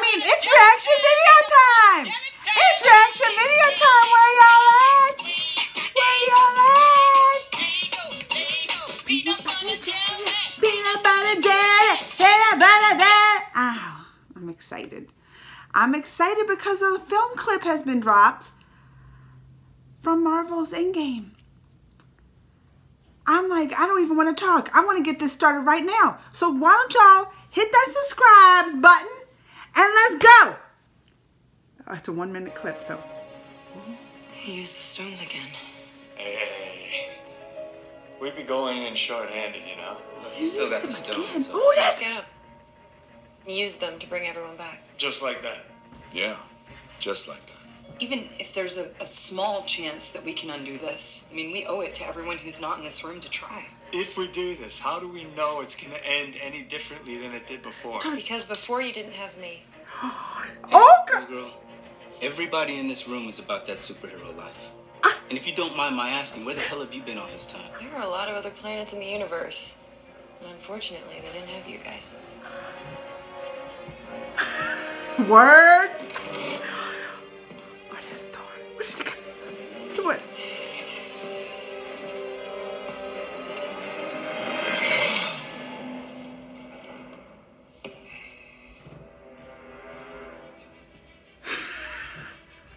mean, it's reaction video time! It's reaction video time! Where y'all at? Where y'all at? Peanut butter jelly! Peanut butter jelly! Ow, I'm excited. I'm excited because a film clip has been dropped from Marvel's Endgame. I'm like, I don't even want to talk. I want to get this started right now. So why don't y'all hit that subscribes button and let's go. Oh, it's a 1 minute clip, so. He used the stones again. Hey. We'd be going in short-handed, you know. He still got the stones. Oh, yes. Get up. Use them to bring everyone back. Just like that. Yeah, just like that. Even if there's a small chance that we can undo this, I mean, we owe it to everyone who's not in this room to try. If we do this, how do we know it's going to end any differently than it did before? Because before you didn't have me. Oh, girl. Everybody in this room is about that superhero life. And if you don't mind my asking, where the hell have you been all this time? There are a lot of other planets in the universe. And unfortunately, they didn't have you guys. Word.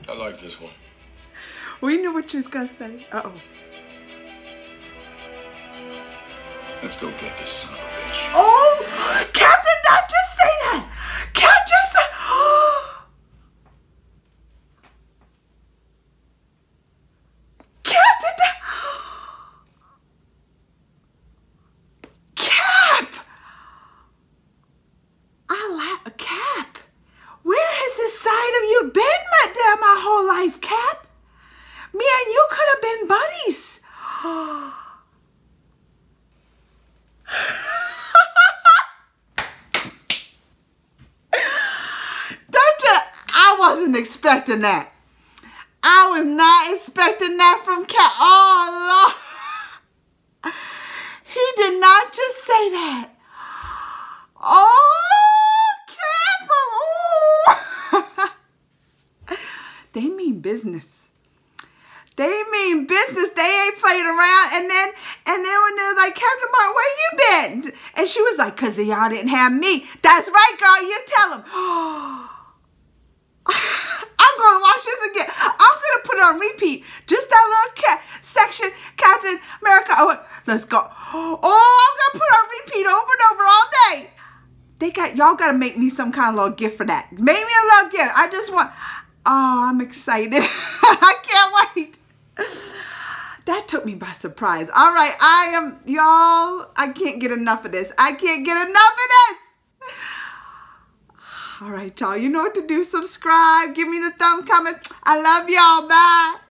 I like this one. We knew what she was gonna say. Uh-oh. Let's go get this son of a bitch. Oh! Captain, not just say that! Can't just say... Captain! Cap! I like a Cap. Where has this side of you been? My whole life, Cap. Me and you could have been buddies. I wasn't expecting that. I was not expecting that from Cap. Oh, Lord. He did not just say that. Oh. They mean business. They mean business. They ain't playing around. And then when they're like, Captain Marvel, where you been? And she was like, because y'all didn't have me. That's right, girl. You tell them. I'm going to watch this again. I'm going to put it on repeat. Just that little section, Captain America. Oh, let's go. Oh, I'm going to put it on repeat over and over all day. Y'all got to make me some kind of little gift for that. Make me a little gift. I just want... Oh, I'm excited. I can't wait. That took me by surprise. All right, I can't get enough of this. I can't get enough of this. All right, y'all, you know what to do. Subscribe. Give me the thumb comment. I love y'all. Bye.